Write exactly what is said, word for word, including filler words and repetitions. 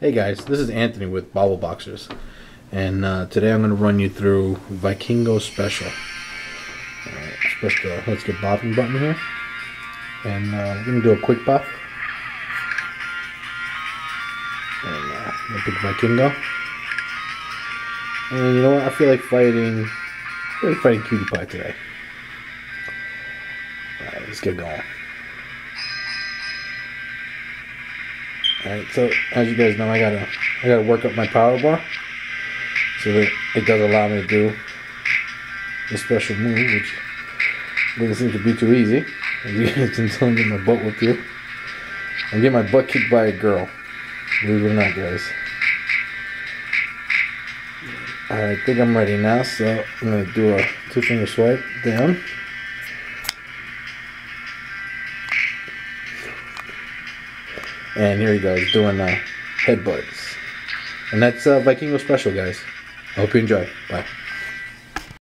Hey guys, this is Anthony with Bobble Boxers, and uh, today I'm going to run you through Vikingo special. Uh, just, uh, let's get bobbing button here, and uh, we're going to do a quick pop. And uh, I'm going to pick Vikingo. And you know what? I feel like fighting, I feel like fighting Cutie Pie today. Alright, let's get going. Alright, so as you guys know, I gotta I gotta work up my power bar so that it does allow me to do the special move, which doesn't seem to be too easy. As you guys can tell, I'm getting my butt whipped here. I'm getting my butt kicked by a girl. Believe it or not, guys. Alright, I think I'm ready now, so I'm gonna do a two finger swipe down. And here he goes, doing uh, headbutts. And that's uh, Vikingo special, guys. I hope you enjoy. Bye.